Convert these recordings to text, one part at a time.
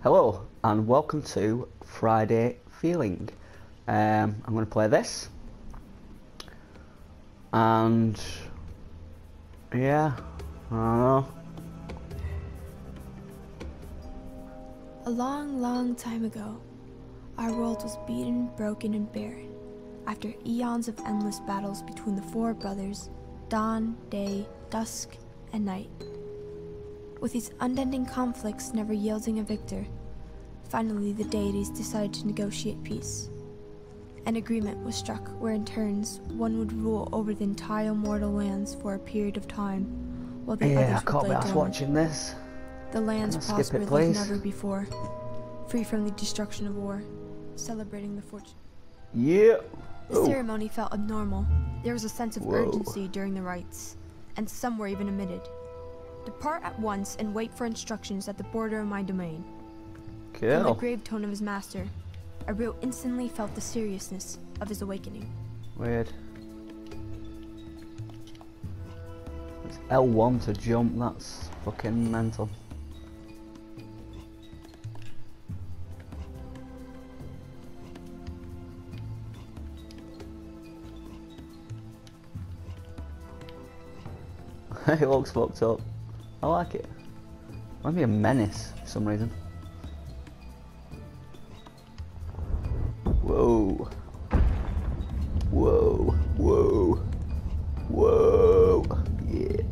Hello and welcome to Friday Feeling. I'm going to play this, and yeah, I don't know. A long, long time ago, our world was beaten, broken, and barren after eons of endless battles between the four brothers, dawn, day, dusk, and night. With these unending conflicts never yielding a victor, finally the deities decided to negotiate peace. An agreement was struck where in turns one would rule over the entire mortal lands for a period of time, while the others would lay down. Watching this. The lands prospered like never before, free from the destruction of war, celebrating the fortune. Yeah. The ceremony felt abnormal. There was a sense of urgency during the rites, and some were even omitted. Depart at once and wait for instructions at the border of my domain. From the grave tone of his master, Ariel instantly felt the seriousness of his awakening. Weird. It's L1 to jump, that's fucking mental. It looks fucked up. I like it. Might be a menace for some reason. Whoa. Whoa. Whoa. Whoa. Yeah.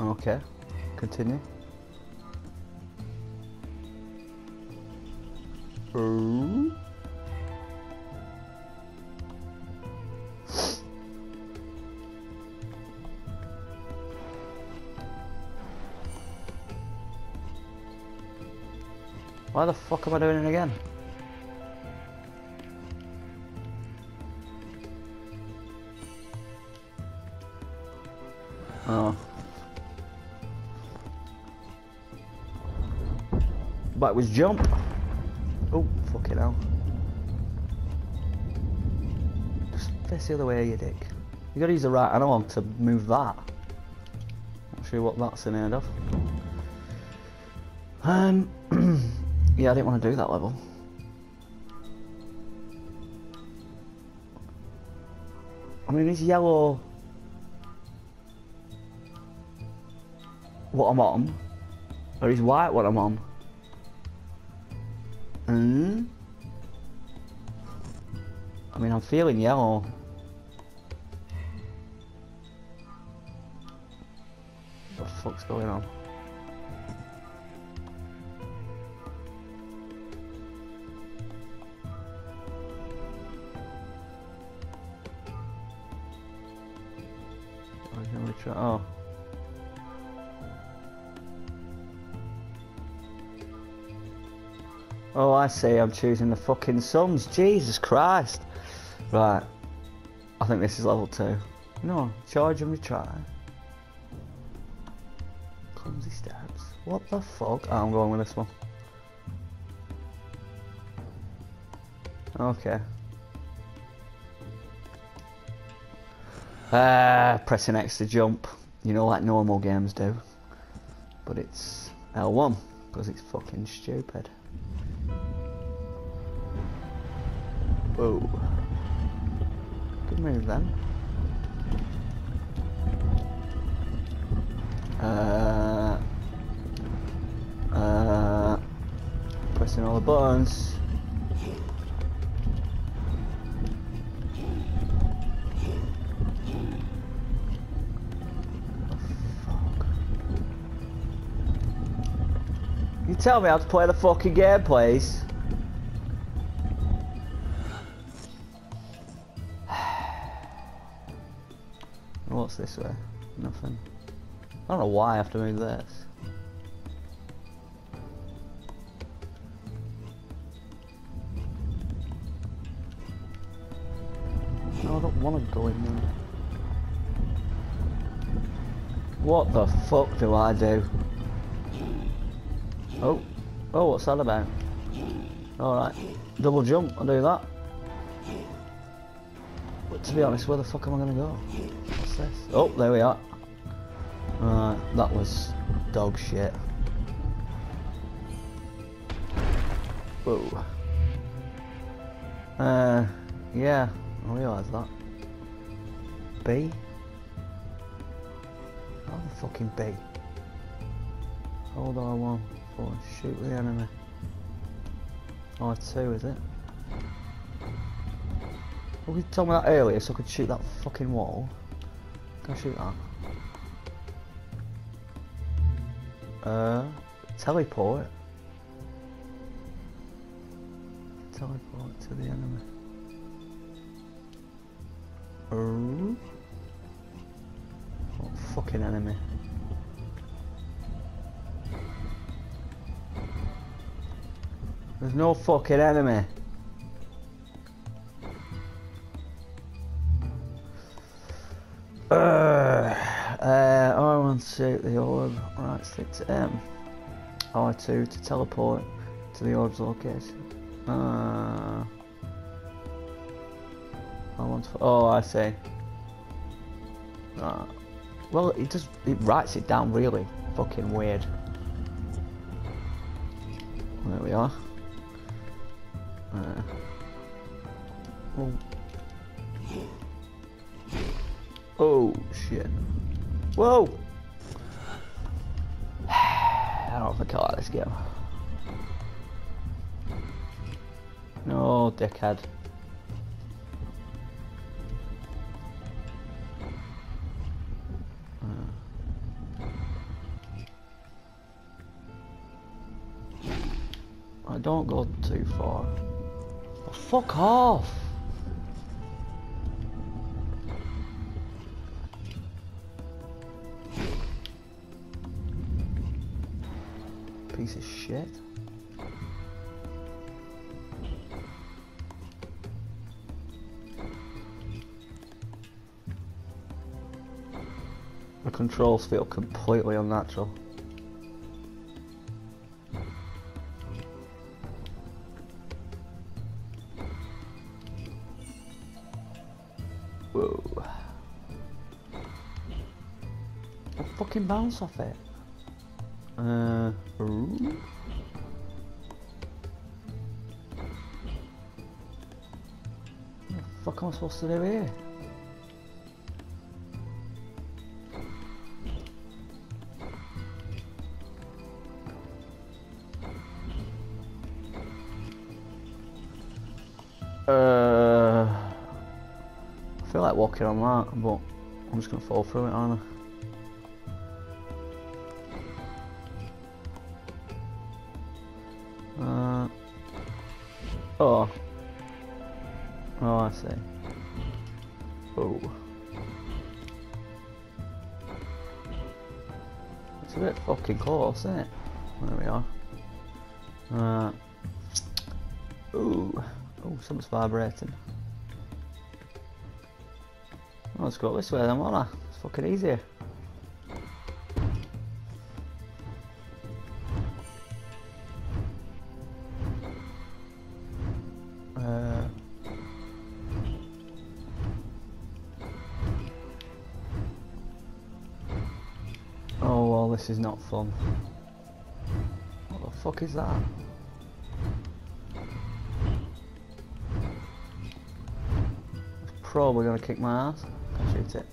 Okay. Continue. Why the fuck am I doing it again? Oh. But it was jump. Oh, fucking hell. Just face the other way, you dick. You gotta use the right analog to move that. Not sure what that's in hand of. Yeah, I didn't want to do that level. I mean, is yellow what I'm on, or is white what I'm on? I mean, I'm feeling yellow. What the fuck's going on? Oh. Oh, I see, I'm choosing the fucking sums. Jesus Christ. Right. I think this is level 2. No, charge and retry. Clumsy steps. What the fuck? Oh, I'm going with this one. Okay. Pressing X to jump, you know, like normal games do, but it's L1 because it's fucking stupid. Whoa, good move then. Pressing all the buttons. Tell me how to play the fucking game, please. What's this way? Nothing. I don't know why I have to move this. No, I don't want to go in there. What the fuck do I do? Oh, oh, what's that about? Alright, double jump, I'll do that. But to be honest, where the fuck am I going to go? What's this? Oh, there we are. Right, that was dog shit. Whoa. Yeah, I realise that. B? How the fucking B? Hold R1, forward, shoot the enemy. R2, is it? Well, you told me that earlier so I could shoot that fucking wall. Can I shoot that? Teleport? Teleport to the enemy. Ooh. What fucking enemy? There's no fucking enemy. R1 to the orb. Right, stick to M. R2 to teleport to the orb's location. I want to. Oh, I see. Well, it just writes it down really fucking weird. There we are. Oh shit! Whoa! I don't think I like this game. No, dickhead. I don't go too far. Oh, fuck off! Piece of shit. The controls feel completely unnatural. Whoa. I fucking bounce off it. Ooh. What the fuck am I supposed to do here? I feel like walking on that, but I'm just gonna fall through it, aren't I? Oh. Oh, I see. Oh. It's a bit fucking close, isn't it? There we are. Ooh. Oh, something's vibrating. Oh, let's go this way then, won't I? It's fucking easier. Oh, well, this is not fun. What the fuck is that? Probably gonna kick my ass. I'll shoot it.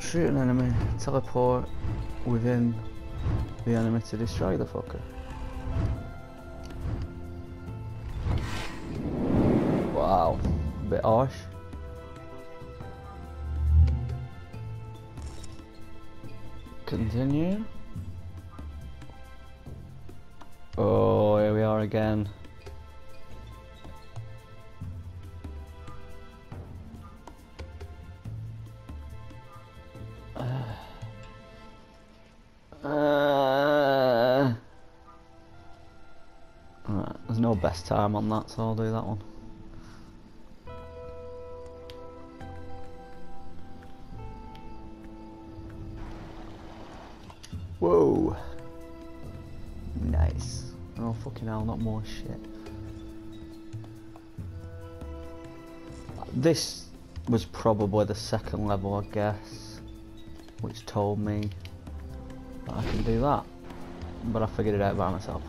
Shoot an enemy, teleport within the enemy to destroy the fucker. Wow, a bit harsh. Continue. Oh, here we are again. Right, there's no best time on that, so I'll do that one. Whoa. Nice. Oh, fucking hell, not more shit. This was probably the second level, I guess, which told me that I can do that. But I figured it out by myself.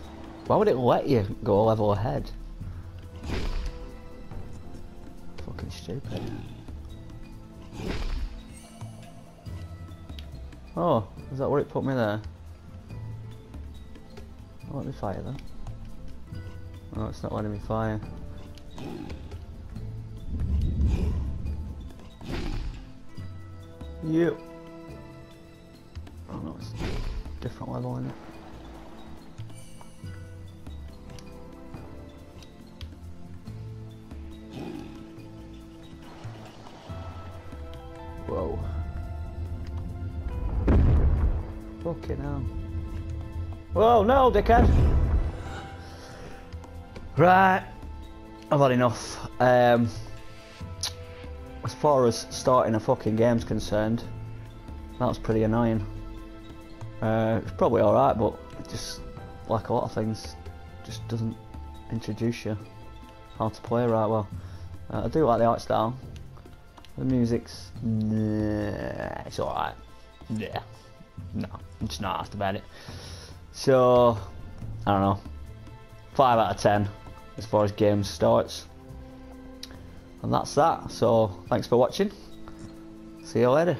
Why would it let you go a level ahead? Fucking stupid. Oh, is that where it put me there? Oh, let me fire then. Oh, it's not letting me fire. Yep. Oh no, it's a different level, isn't it? Whoa. Fucking hell. Whoa, no, dickhead! Right. I've had enough. As far as starting a fucking game's concerned, that was pretty annoying. It's probably alright, but it just, like a lot of things, just doesn't introduce you how to play right well. I do like the art style. The music's... Nah, it's alright. Yeah. No, I'm just not asked about it. So, I don't know. 5 out of 10 as far as games starts. And that's that, so thanks for watching, see you later.